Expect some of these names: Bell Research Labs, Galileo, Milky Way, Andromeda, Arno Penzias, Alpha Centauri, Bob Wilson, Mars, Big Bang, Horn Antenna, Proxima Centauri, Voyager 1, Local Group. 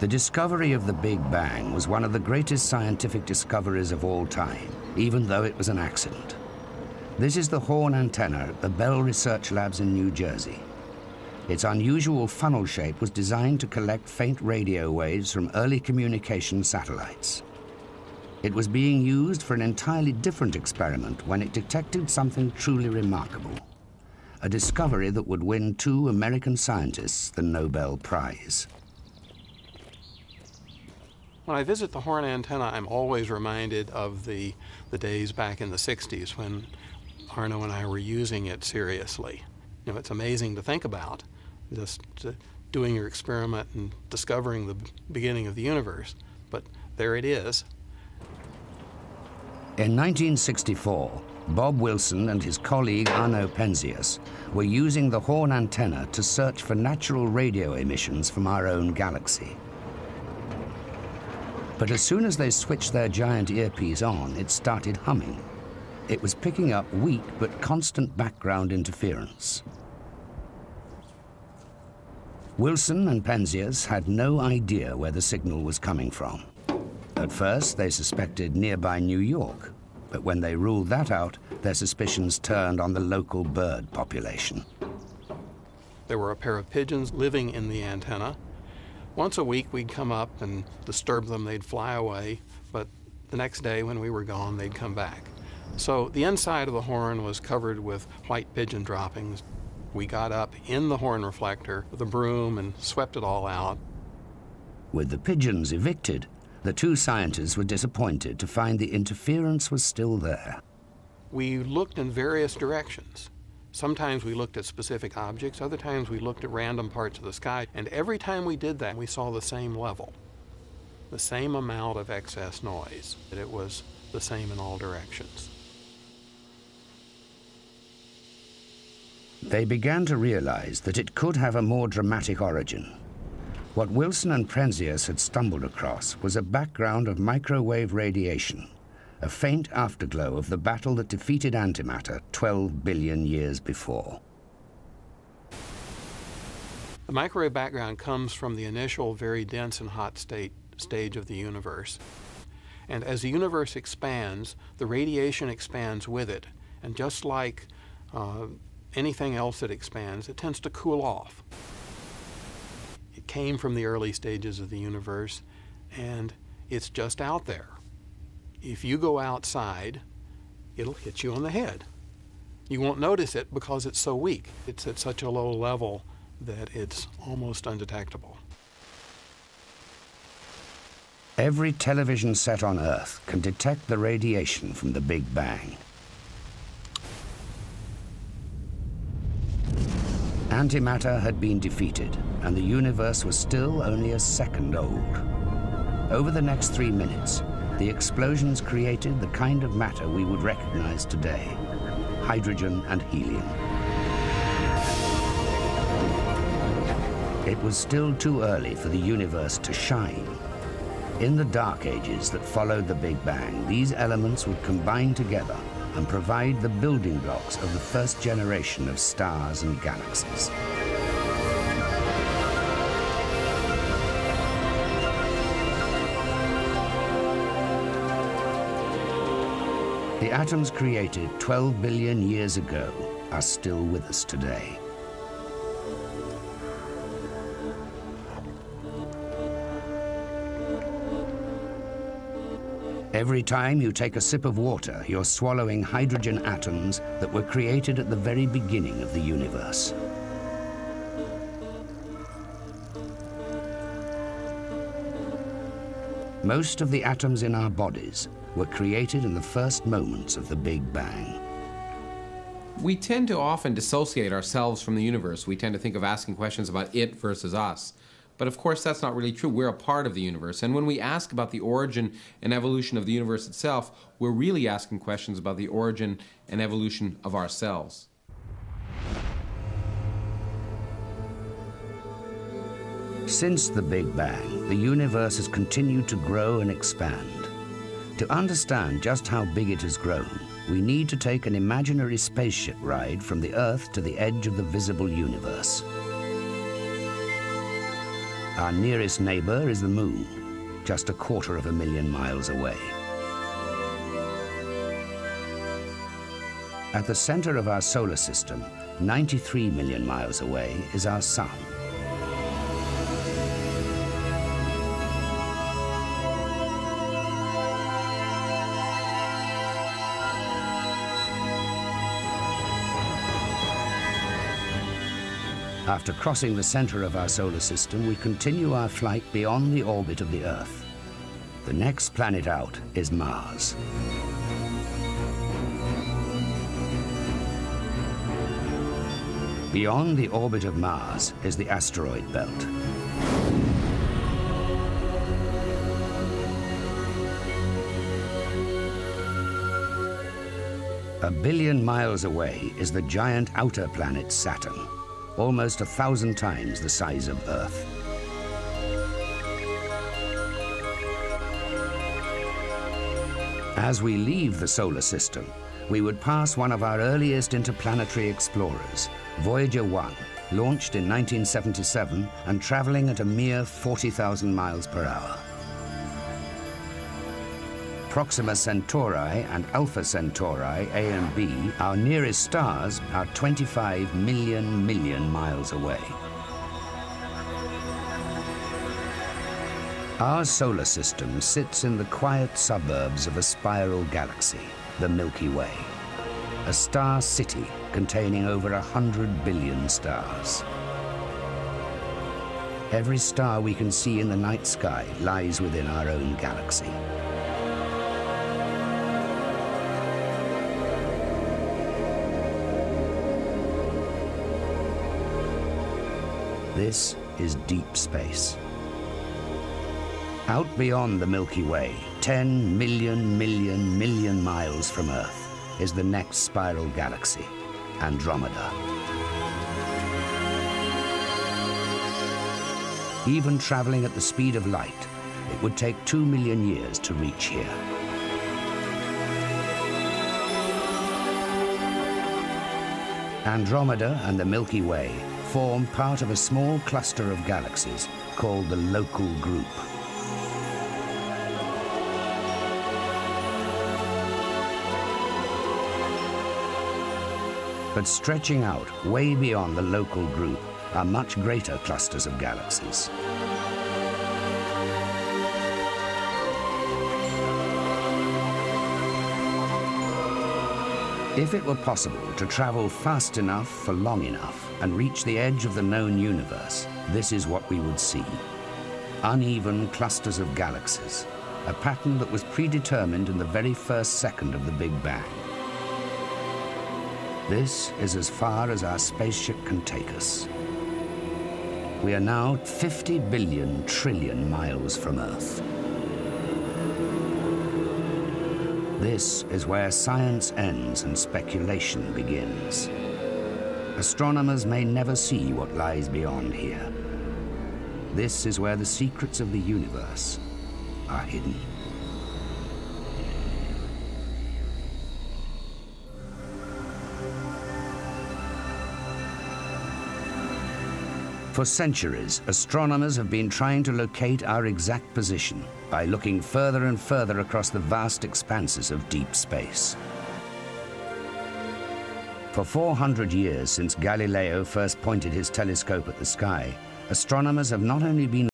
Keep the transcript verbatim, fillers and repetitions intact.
The discovery of the Big Bang was one of the greatest scientific discoveries of all time, even though it was an accident. This is the Horn Antenna at the Bell Research Labs in New Jersey. Its unusual funnel shape was designed to collect faint radio waves from early communication satellites. It was being used for an entirely different experiment when it detected something truly remarkable, a discovery that would win two American scientists the Nobel Prize. When I visit the Horn Antenna, I'm always reminded of the, the days back in the sixties when Arno and I were using it seriously. You know, it's amazing to think about, just uh, doing your experiment and discovering the beginning of the universe. But there it is. In nineteen sixty-four, Bob Wilson and his colleague Arno Penzias were using the Horn Antenna to search for natural radio emissions from our own galaxy. But as soon as they switched their giant earpiece on, it started humming. It was picking up weak but constant background interference. Wilson and Penzias had no idea where the signal was coming from. At first, they suspected nearby New York, but when they ruled that out, their suspicions turned on the local bird population. There were a pair of pigeons living in the antenna. Once a week, we'd come up and disturb them, they'd fly away, but the next day when we were gone, they'd come back. So the inside of the horn was covered with white pigeon droppings. We got up in the horn reflector with a broom and swept it all out. With the pigeons evicted, the two scientists were disappointed to find the interference was still there. We looked in various directions. Sometimes we looked at specific objects, other times we looked at random parts of the sky, and every time we did that, we saw the same level, the same amount of excess noise. It was the same in all directions. They began to realize that it could have a more dramatic origin. What Wilson and Penzias had stumbled across was a background of microwave radiation, a faint afterglow of the battle that defeated antimatter twelve billion years before. The microwave background comes from the initial very dense and hot state, stage of the universe. And as the universe expands, the radiation expands with it. And just like uh, anything else that expands, it tends to cool off. It came from the early stages of the universe, and it's just out there. If you go outside, it'll hit you on the head. You won't notice it because it's so weak. It's at such a low level that it's almost undetectable. Every television set on Earth can detect the radiation from the Big Bang. Antimatter had been defeated, and the universe was still only a second old. Over the next three minutes, the explosions created the kind of matter we would recognize today, hydrogen and helium. It was still too early for the universe to shine. In the dark ages that followed the Big Bang, these elements would combine together and provide the building blocks of the first generation of stars and galaxies. The atoms created twelve billion years ago are still with us today. Every time you take a sip of water, you're swallowing hydrogen atoms that were created at the very beginning of the universe. Most of the atoms in our bodies were created in the first moments of the Big Bang. We tend to often dissociate ourselves from the universe. We tend to think of asking questions about it versus us. But of course, that's not really true. We're a part of the universe. And when we ask about the origin and evolution of the universe itself, we're really asking questions about the origin and evolution of ourselves. Since the Big Bang, the universe has continued to grow and expand. To understand just how big it has grown, we need to take an imaginary spaceship ride from the Earth to the edge of the visible universe. Our nearest neighbor is the Moon, just a quarter of a million miles away. At the center of our solar system, ninety-three million miles away, is our Sun. After crossing the center of our solar system, we continue our flight beyond the orbit of the Earth. The next planet out is Mars. Beyond the orbit of Mars is the asteroid belt. A billion miles away is the giant outer planet Saturn, almost a thousand times the size of Earth. As we leave the solar system, we would pass one of our earliest interplanetary explorers, Voyager one, launched in nineteen seventy-seven and traveling at a mere forty thousand miles per hour. Proxima Centauri and Alpha Centauri, A and B, our nearest stars, are twenty-five million million miles away. Our solar system sits in the quiet suburbs of a spiral galaxy, the Milky Way, a star city containing over a hundred billion stars. Every star we can see in the night sky lies within our own galaxy. This is deep space. Out beyond the Milky Way, ten million million million miles from Earth, is the next spiral galaxy, Andromeda. Even traveling at the speed of light, it would take two million years to reach here. Andromeda and the Milky Way form part of a small cluster of galaxies called the Local Group. But stretching out way beyond the Local Group are much greater clusters of galaxies. If it were possible to travel fast enough for long enough and reach the edge of the known universe, this is what we would see. Uneven clusters of galaxies, a pattern that was predetermined in the very first second of the Big Bang. This is as far as our spaceship can take us. We are now fifty billion trillion miles from Earth. This is where science ends and speculation begins. Astronomers may never see what lies beyond here. This is where the secrets of the universe are hidden. For centuries, astronomers have been trying to locate our exact position by looking further and further across the vast expanses of deep space. For four hundred years since Galileo first pointed his telescope at the sky, astronomers have not only been